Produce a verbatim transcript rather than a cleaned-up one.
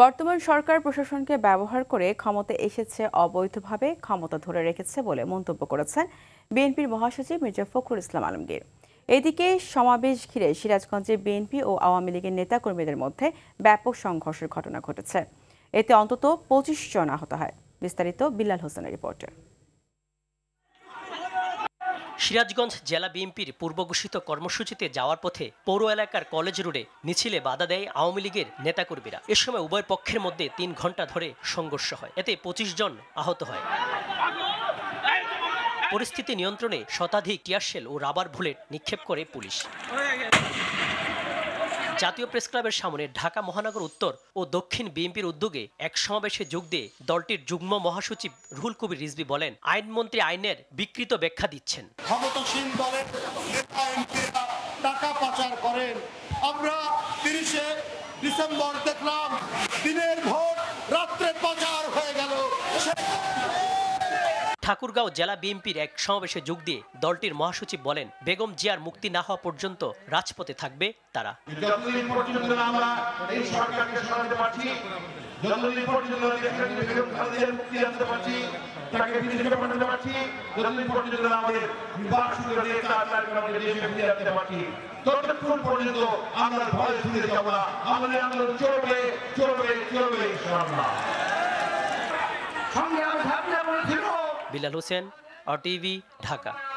বর্তমান সরকার প্রশাসনকে ব্যবহার করে ক্ষমতায় এসেছে, অবৈধভাবে ক্ষমতা ধরে রেখেছে বলে মন্তব্য করেছেন বিএনপির মহাসচিব মির্জা ফখরুল ইসলাম আলমগীর। এদিকে সমাবেশ ঘিরে সিরাজগঞ্জে বিএনপি ও আওয়ামী লীগের নেতাকর্মীদের মধ্যে ব্যাপক সংঘর্ষের ঘটনা ঘটেছে। এতে অন্তত পঁচিশ জন আহত হয়। বিস্তারিত বিলাল হোসেনের রিপোর্টে। সিরাজগঞ্জ জেলা বিএনপির পূর্বঘোষিত কর্মসূচিতে যাওয়ার পথে পৌর এলাকার কলেজ রোডে মিছিলে বাধা দেয় আওয়ামী লীগের নেতাকর্মীরা। এ সময় উভয় পক্ষের মধ্যে তিন ঘন্টা ধরে সংঘর্ষ হয়। এতে পঁচিশ জন আহত হয়। পরিস্থিতি নিয়ন্ত্রণে শতাধিক টিয়ারশেল ও রাবার বুলেট নিক্ষেপ করে পুলিশ। জাতীয় প্রেস ক্লাবের সামনে ঢাকা মহানগর উত্তর ও দক্ষিণ বিএনপির উদ্যোগে এক সমাবেশে যোগ দিয়ে দলটির যুগ্ম মহাসচিব রুহুল কবির রিজভি বলেন, আইনমন্ত্রী আইনের বিকৃত ব্যাখ্যা দিচ্ছেন। ক্ষমতাসীন দলের নেতা এমপিরা টাকা পাচার করেন। আমরা তিরিশে ডিসেম্বর দেখলাম দিনের ভোট রাত্রে পাচার হয়ে গেল। ঠাকুরগাঁও জেলা বিএনপির এক সমাবেশে যোগ দিয়ে দলটির মহাসচিব বলেন, বেগম জিয়ার মুক্তি না হওয়া পর্যন্ত রাজপথে থাকবে তারা। Bilal Hossain, R TV, Dhaka.